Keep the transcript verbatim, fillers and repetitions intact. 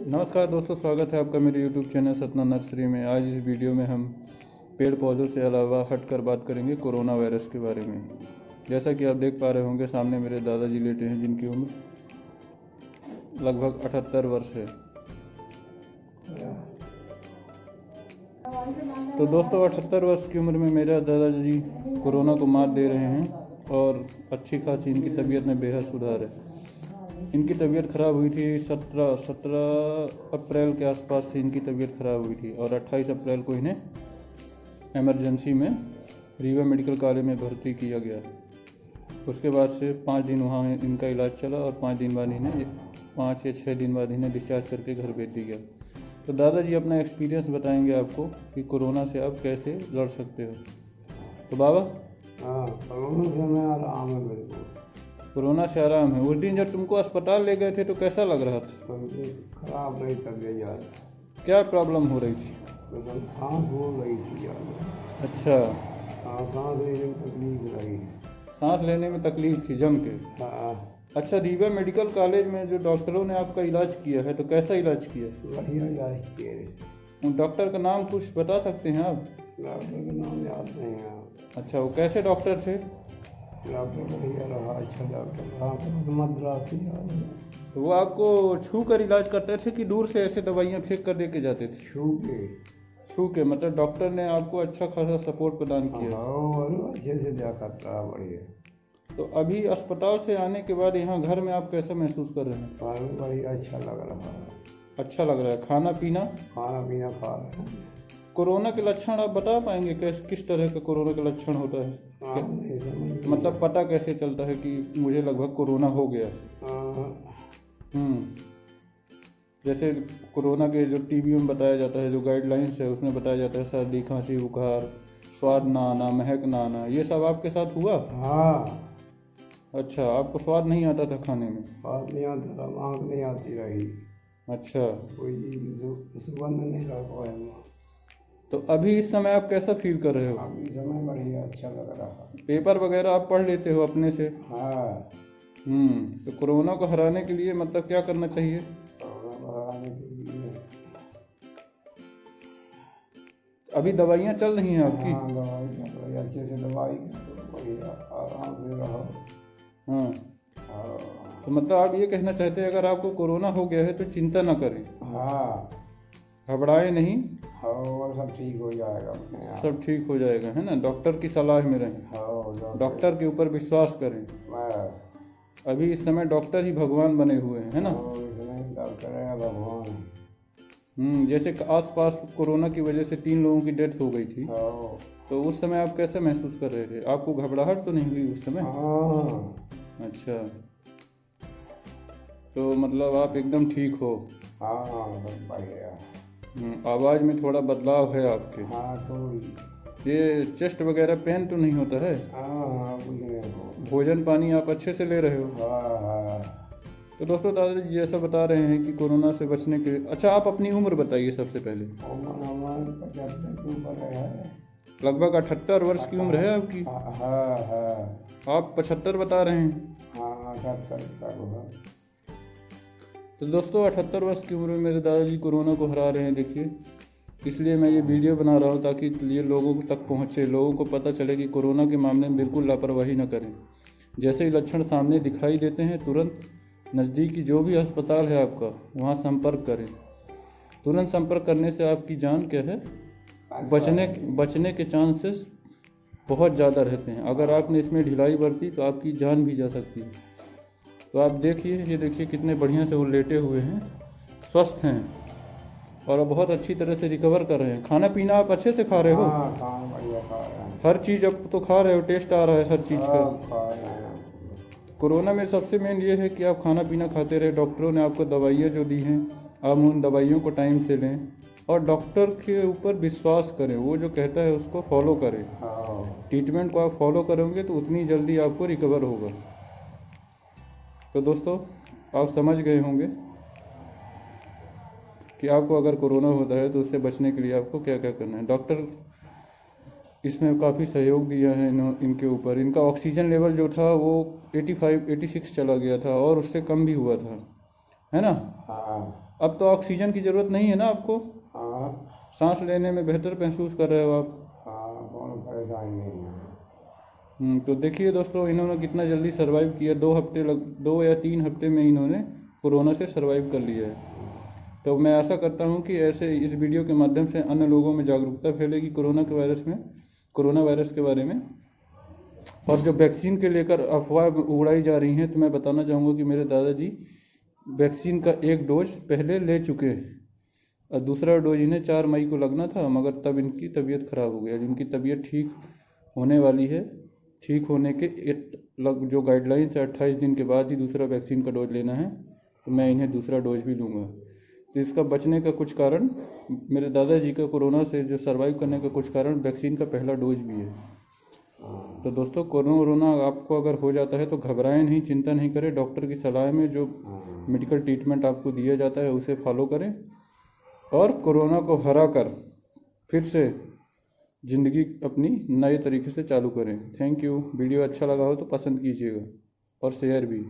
नमस्कार दोस्तों, स्वागत है आपका मेरे यूट्यूब चैनल सतना नर्सरी में। आज इस वीडियो में हम पेड़ पौधों से अलावा हटकर बात करेंगे कोरोना वायरस के बारे में। जैसा कि आप देख पा रहे होंगे, सामने मेरे दादाजी लेटे हैं जिनकी उम्र लगभग अठहत्तर वर्ष है। तो दोस्तों, अठहत्तर वर्ष की उम्र में मेरा दादाजी कोरोना को मात दे रहे हैं और अच्छी खासी इनकी तबीयत में बेहद सुधार है। इनकी तबीयत ख़राब हुई थी सत्रह सत्रह अप्रैल के आसपास से इनकी तबीयत ख़राब हुई थी और अट्ठाईस अप्रैल को इन्हें एमरजेंसी में रीवा मेडिकल कॉलेज में भर्ती किया गया। उसके बाद से पाँच दिन वहाँ इनका इलाज चला और पाँच दिन बाद इन्हें पाँच या छः दिन बाद इन्हें डिस्चार्ज करके घर भेज दिया। तो दादाजी अपना एक्सपीरियंस बताएंगे आपको कि कोरोना से आप कैसे लड़ सकते हो। तो बाबा, हाँ, कोरोना से मैं आराम है, बिल्कुल कोरोना से आराम है। उस दिन जब तुमको अस्पताल ले गए थे तो कैसा लग रहा था? खराब रही तबीयत यार। क्या प्रॉब्लम हो रही थी? तो सांस हो रही थी यार। अच्छा, सांस लेने में तकलीफ रही। सांस लेने में तकलीफ थी जम के। अच्छा, रीवा मेडिकल कॉलेज में जो डॉक्टरों ने आपका इलाज किया है तो कैसा इलाज किया? बढ़िया इलाज किया। डॉक्टर का नाम कुछ बता सकते हैं आप? डॉक्टर का नाम याद नहीं है। अच्छा, वो कैसे डॉक्टर थे? डॉक्टर बढ़िया रहा, अच्छा डॉक्टर, मद्रासी। तो वो आपको छू कर इलाज करते थे कि दूर से ऐसे दवाइयाँ फेंक कर दे के जाते थे? छू के छू के मतलब डॉक्टर ने आपको अच्छा खासा सपोर्ट प्रदान किया और अच्छे से देखा था, बढ़िया। तो अभी अस्पताल से आने के बाद यहाँ घर में आप कैसा महसूस कर रहे हैं? बढ़िया, अच्छा लग रहा है। अच्छा लग रहा है। खाना पीना खाना पीना खा रहे हैं। कोरोना के लक्षण आप बता पाएंगे कैसे, किस तरह का कोरोना का लक्षण होता है? आ, मतलब पता कैसे चलता है कि मुझे लगभग कोरोना हो गया? हम्म जैसे कोरोना के जो टीवी में बताया जाता है, जो गाइडलाइंस है उसमें बताया जाता है सर्दी खांसी बुखार, स्वाद ना आना, महक ना आना, ये सब आपके साथ हुआ? हाँ। अच्छा, आपको स्वाद नहीं आता था खाने में? स्वाद नहीं आता था, महक नहीं आती रही। अच्छा, सुगंध नहीं रहा। तो अभी इस समय आप कैसा फील कर रहे हो? अभी समय बढ़िया, अच्छा लग रहा है। पेपर वगैरह आप पढ़ लेते हो अपने से? हाँ। हम्म तो कोरोना को हराने के लिए मतलब क्या करना चाहिए? कोरोना को हराने के लिए अभी दवाइयाँ चल रही हैं आपकी? हाँ, दवाई चल रही है, अच्छे से दवाई, बढ़िया आराम से रहो। हाँ, तो मतलब आप ये कहना चाहते हैं अगर आपको कोरोना हो गया है तो चिंता ना करें। हाँ, घबराए नहीं और सब ठीक हो जाएगा, सब ठीक हो जाएगा, है ना। डॉक्टर की सलाह में रहें, डॉक्टर के ऊपर विश्वास करें। अभी इस समय डॉक्टर ही भगवान बने हुए हैं, है ना। डॉक्टर है भगवान। हम्म जैसे आसपास कोरोना की वजह से तीन लोगों की डेथ हो गई थी, तो उस समय आप कैसे महसूस कर रहे थे? आपको घबराहट तो नहीं हुई उस समय? हाँ। अच्छा, तो मतलब आप एकदम ठीक हो? हाँ, बढ़िया। आवाज़ में थोड़ा बदलाव है आपके? हाँ, थोड़ी। ये चेस्ट वगैरह पेन तो नहीं होता है? हाँ, भोजन पानी आप अच्छे से ले रहे हो? हाँ। तो दोस्तों, दादाजी जैसा बता रहे हैं कि कोरोना से बचने के। अच्छा, आप अपनी उम्र बताइए सबसे पहले। लगभग अठहत्तर वर्ष की उम्र है आपकी? हाँ, हाँ। आप पचहत्तर बता रहे हैं? हाँ, अठहत्तर। तो दोस्तों, अठहत्तर वर्ष की उम्र में मेरे दादाजी कोरोना को हरा रहे हैं। देखिए, इसलिए मैं ये वीडियो बना रहा हूँ ताकि ये लोगों तक पहुँचे, लोगों को पता चले कि कोरोना के मामले में बिल्कुल लापरवाही न करें। जैसे ही लक्षण सामने दिखाई देते हैं, तुरंत नज़दीकी जो भी अस्पताल है आपका वहाँ संपर्क करें। तुरंत संपर्क करने से आपकी जान क्या है, बचने बचने के चांसेस बहुत ज़्यादा रहते हैं। अगर आपने इसमें ढिलाई बरती तो आपकी जान भी जा सकती है। तो आप देखिए, ये देखिए कितने बढ़िया से वो लेटे हुए हैं, स्वस्थ हैं और बहुत अच्छी तरह से रिकवर कर रहे हैं। खाना पीना आप अच्छे से खा रहे हो? हाँ, बढ़िया खा रहे हैं। हर चीज़ अब तो खा रहे हो, टेस्ट आ रहा है हर चीज़ का? कोरोना में सबसे मेन ये है कि आप खाना पीना खाते रहे। डॉक्टरों ने आपको दवाइयाँ जो दी हैं, आप उन दवाइयों को टाइम से लें और डॉक्टर के ऊपर विश्वास करें। वो जो कहता है उसको फॉलो करें। ट्रीटमेंट को आप फॉलो करोगे तो उतनी जल्दी आपको रिकवर होगा। तो दोस्तों, आप समझ गए होंगे कि आपको अगर कोरोना होता है तो उससे बचने के लिए आपको क्या क्या करना है। डॉक्टर इसमें काफ़ी सहयोग दिया है इन इनके ऊपर। इनका ऑक्सीजन लेवल जो था वो पचासी छियासी चला गया था और उससे कम भी हुआ था, है ना। हाँ। अब तो ऑक्सीजन की ज़रूरत नहीं है ना आपको? हाँ। सांस लेने में बेहतर महसूस कर रहे हो आप? हाँ, बहुत परेशानी नहीं है। तो देखिए दोस्तों, इन्होंने कितना जल्दी सर्वाइव किया, दो हफ्ते लग दो या तीन हफ्ते में इन्होंने कोरोना से सर्वाइव कर लिया है। तो मैं आशा करता हूँ कि ऐसे इस वीडियो के माध्यम से अन्य लोगों में जागरूकता फैलेगी कोरोना के वायरस में कोरोना वायरस के बारे में। और जो वैक्सीन के लेकर अफवाह उड़ाई जा रही हैं, तो मैं बताना चाहूँगा कि मेरे दादाजी वैक्सीन का एक डोज पहले ले चुके हैं और दूसरा डोज इन्हें चार मई को लगना था, मगर तब इनकी तबीयत ख़राब हो गई। इनकी तबीयत ठीक होने वाली है, ठीक होने के एक लग जो गाइडलाइंस है अट्ठाईस दिन के बाद ही दूसरा वैक्सीन का डोज लेना है, तो मैं इन्हें दूसरा डोज भी लूँगा। तो इसका बचने का कुछ कारण, मेरे दादाजी का कोरोना से जो सर्वाइव करने का कुछ कारण वैक्सीन का पहला डोज भी है। तो दोस्तों, कोरोना वरोना आपको अगर हो जाता है तो घबराएं नहीं, चिंता नहीं करें। डॉक्टर की सलाह में जो मेडिकल ट्रीटमेंट आपको दिया जाता है उसे फॉलो करें और कोरोना को हरा कर फिर से ज़िंदगी अपनी नए तरीके से चालू करें। Thank you. वीडियो अच्छा लगा हो तो पसंद कीजिएगा और शेयर भी।